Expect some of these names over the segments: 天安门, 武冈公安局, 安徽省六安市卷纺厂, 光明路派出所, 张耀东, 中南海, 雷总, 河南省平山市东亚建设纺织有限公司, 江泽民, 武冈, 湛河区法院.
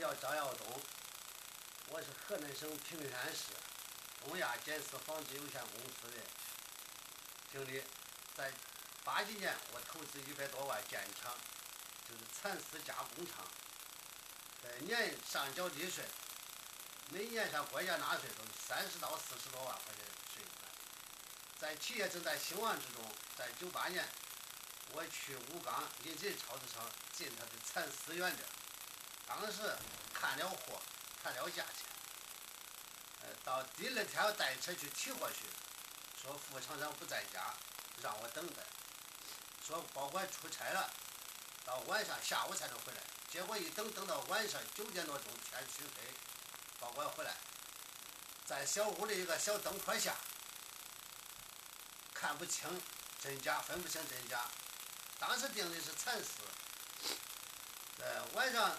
我叫张耀东，我是河南省平山市东亚建设纺织有限公司的经理。在80年，我投资100多万建厂，就是蚕丝加工厂，年上交地税，每年上国家纳税都30到40多万块钱税款。在企业正在兴旺之中，在98年，我去武冈临近超市上进他的蚕丝原料。 当时看了货，看了价钱，到第二天我带车去提货去，说副厂长不在家，让我等待，说包括出差了，到晚上下午才能回来。结果一等等到晚上9点多钟，天黢黑，包括回来，在小屋里一个小灯泡下，看不清真假，分不清真假。当时定的是蚕丝，晚上。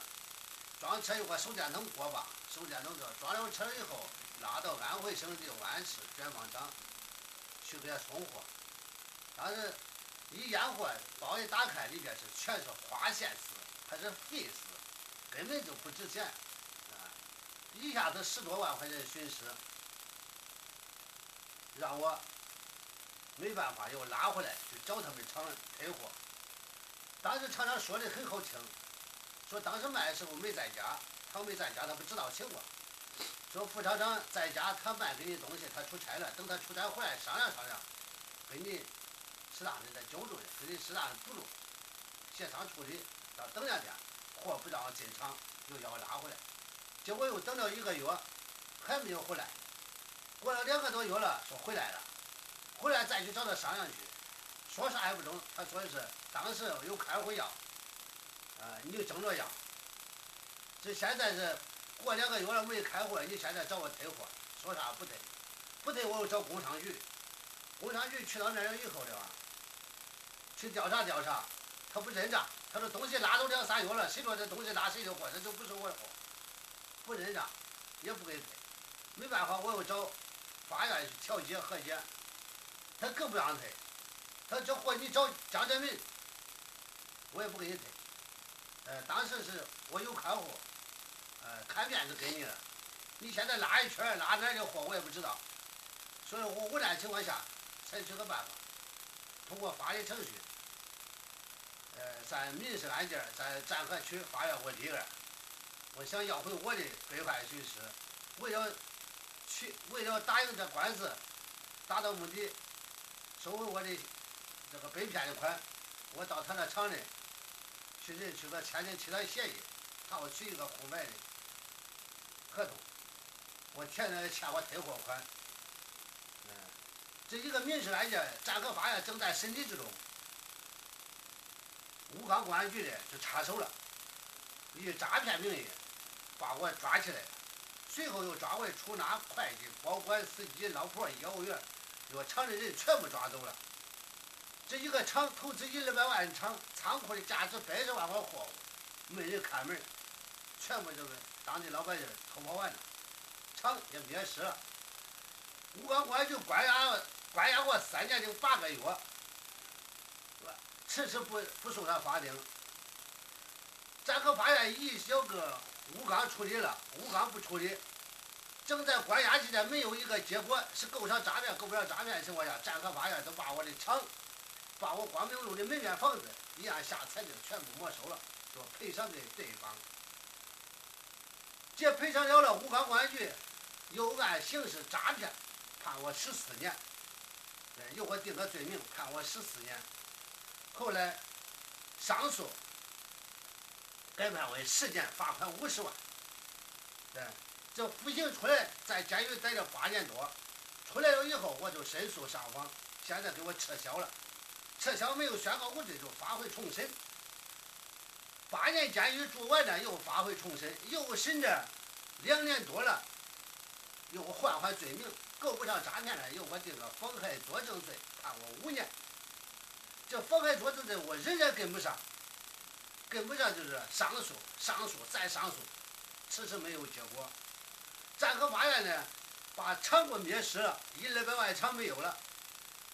装车有个手电筒过磅，手电筒装了车以后，拉到安徽省六安市卷纺厂去给他送货。当时一验货，包一打开，里边是全是花线丝，还是废丝，根本就不值钱啊！一下子10多万块钱损失，让我没办法，又拉回来去找他们厂退货。当时厂长说的很好听。 说当时卖的时候没在家，他没在家，他不知道情况。说副厂长在家，他卖给你东西，他出差了，等他出差回来商量商量，给你适当的再纠正，给你适当的补助，协商处理。到等两天，货不让进厂，又要拉回来，结果又等了1个月，还没有回来。过了2个多月了，说回来了，回来再去找他商量去，说啥也不中。他说的是当时有开会要。 你就争着要。这现在是过2个月了没开会，你现在找我退货，说啥不退？不退我又找工商局，工商局去到那儿以后的话，去调查调查，他不认账，他说东西拉都2、3月了，谁说这东西拉谁的货，这就不是我的货，不认账，也不给退，没办法，我又找法院去调解和解，他更不让退，他这货你找江泽民，我也不给你退。 当时是我有客户，看面子给你了，你现在拉一圈拉哪儿的货我也不知道，所以我无奈情况下采取个办法，通过法律程序，在民事案件在占河区法院我立案，我想要回我的被害损失，为了打赢这官司，达到目的，收回我的这个被骗的款，我到他那厂里。 去人去个签订其他协议，他要取一个空白的合同，我填了欠我退货款。这一个民事案件，占河法院正在审理之中，武冈公安局的就插手了，以诈骗名义把我抓起来，随后又抓我出纳、会计、保管、司机、老婆、业务员，这厂的人全部抓走了。 这一个厂投资100万厂，仓库里价值80万块货物，没人看门，全部就是当地老百姓偷跑完了，厂也灭失了。武冈公安局关押我3年零8个月，迟迟不送上法庭。占河法院一小个武冈处理了，武冈不处理，正在关押期间没有一个结果，是够上诈骗，够不上诈骗的情况下，占河法院都把我的厂。 把我光明路的门面房子一按下裁定全部没收了，说赔偿给对方。这赔偿了武冈公安局又按刑事诈骗判我14年，又给我定个罪名判我14年。后来上诉改判为10年，罚款50万。这服刑出来，在监狱待了8年多，出来了以后我就申诉上访，现在给我撤销了。 撤销没有宣告无罪，就发回重审。8年监狱住完了，又发回重审，又审着2年多了，又换罪名，够不上诈骗了，又我定个妨害作证罪，判我5年。这妨害作证罪我仍然跟不上，跟不上就是上诉、上诉再上诉，迟迟没有结果。占河法院呢，把厂给灭失了，100万厂没有了，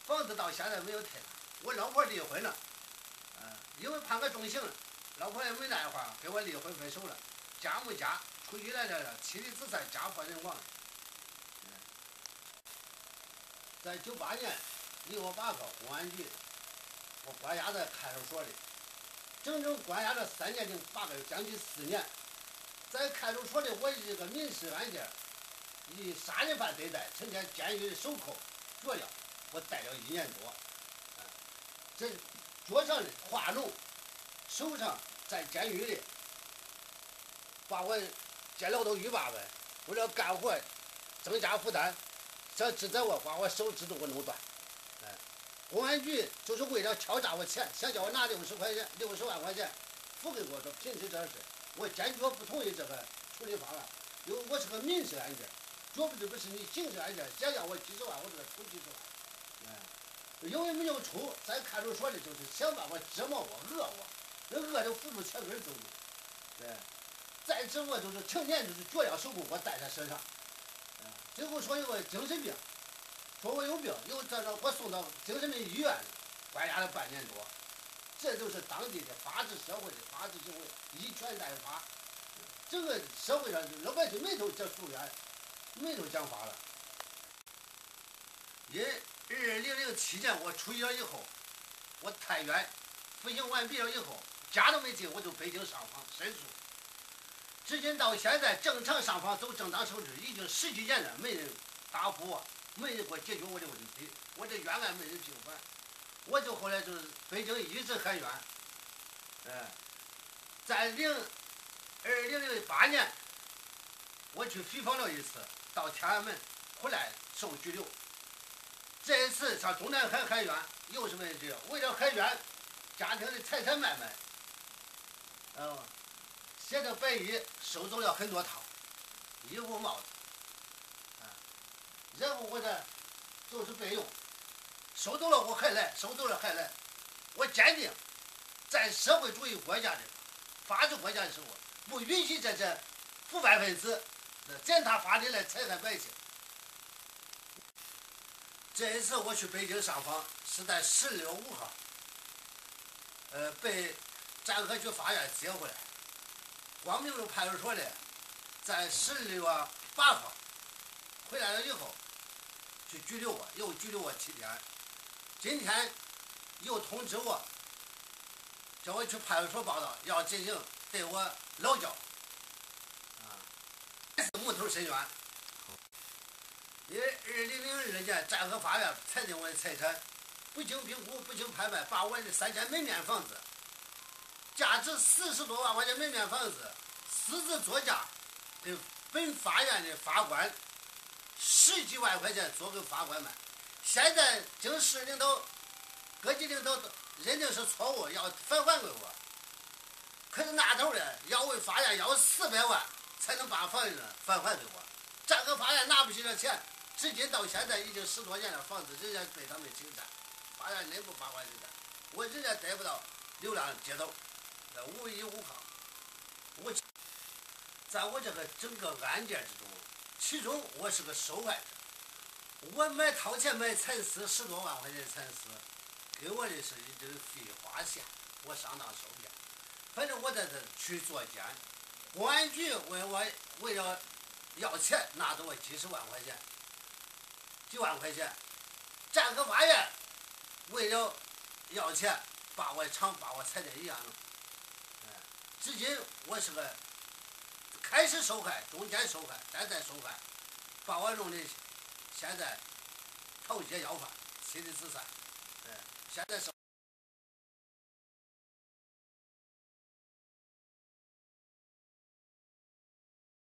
房子到现在没有退了。 我老婆离婚了，因为判个重刑了，老婆也没那话，给我离婚分手了。加不加？出去来了，妻离子散，家破人亡。在98年，618个公安局，我关押在看守所里，整整关押了3年零8个月，将近4年。在看守所里，我是一个民事案件，以杀人犯对待，成天监狱手铐脚镣，我待了1年多。这脚上画胧，手上在监狱里。 把我监牢都100万，为了干活增加负担，这指责我把我手指头给我弄断。哎，公安局就是为了敲诈我钱，想叫我拿60块钱、60万块钱付给我，说平息这事，我坚决不同意这个处理方案，因为我是个民事案件，绝对不是你刑事案件。想要我几十万，我就出几十万。哎，因为没有出，咱看守所里就是想办法折磨我、讹我，那讹的付出全根都没。对。 再之后就是成天就是脚镣手铐我戴在身上，最后说有个精神病，说我有病，又这让我送到精神病医院里，关押了半年多。这就是当地的法治社会的法治社会以权代法，这个社会上老百姓没头讲诉冤，没头讲法了。2007年我出狱了以后，我太原服刑完毕了以后，家都没进，我就北京上访申诉。 至今到现在，正常上访走正当手续已经10几年了，没人答复我，没人给我解决我的问题，我这冤案没人平反，我就后来就是北京一直喊冤。在2008年，我去回访了一次，到天安门回来受拘留。这一次上中南海喊冤，又是没人接，为了喊冤，家庭的财卖卖，鞋的白衣收走了很多套，衣服帽子，然后我这就是备用，收走了我还来，收走了还来，我坚定，在社会主义国家的法治国家的时候，不允许这些腐败分子践踏法律来残害百姓。这一次我去北京上访是在10月5号，被占河区法院接回来。 光明路派出所的，在16月8号回来了以后，去拘留我，又拘留我7天。今天又通知我，叫我去派出所报到，要进行对我劳教。无头申冤。因为2002年占河法院裁定我的财产不经评估、不经拍卖，把我的3000门面房子。 价值40多万块钱门面房子，私自作价给本法院的法官10几万块钱做给法官卖。现在经市领导、各级领导认定是错误，要返还给我。可是那头的要为法院要400万才能把房子返还给我，占河法院拿不起这钱，至今到现在已经10多年了，房子仍然被他们侵占，法院内部法官侵占，我仍然得不到流浪街头。 无依无靠，在我这个整个案件之中，其中我是个受害者。我掏钱买蚕丝10多万块钱的蚕丝，给我的是一针飞花线，我上当受骗。反正我在这去坐监，公安局问我为了要钱，拿走我几十万块钱，几万块钱。占河法院为了要钱，把我厂把我裁定一样了。 至今我是个开始受害，中间受害，现在受害，把我弄的现在逃街要饭，妻离子散，现在是。